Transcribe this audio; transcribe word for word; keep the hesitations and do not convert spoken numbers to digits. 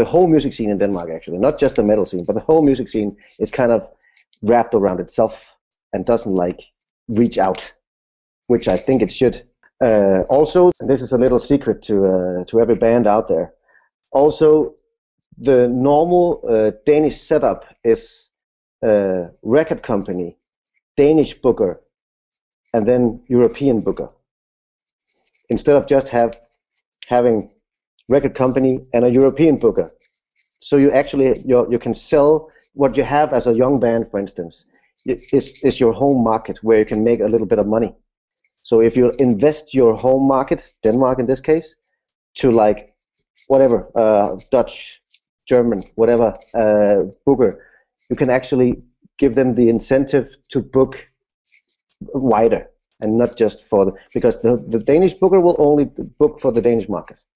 the whole music scene in Denmark, actually, not just the metal scene, but the whole music scene is kind of wrapped around itself and doesn't like reach out, which I think it should. Uh, also, and this is a little secret to uh, to every band out there. Also, the normal uh, Danish setup is uh, record company, Danish booker, and then European booker. Instead of just have having record company and a European booker, so you actually you you can sell what you have as a young band, for instance. It's, it's your home market where you can make a little bit of money. So if you invest your home market, Denmark in this case, to like whatever, uh, Dutch, German, whatever uh, booker, you can actually give them the incentive to book wider and not just for the, because the, the Danish booker will only book for the Danish market.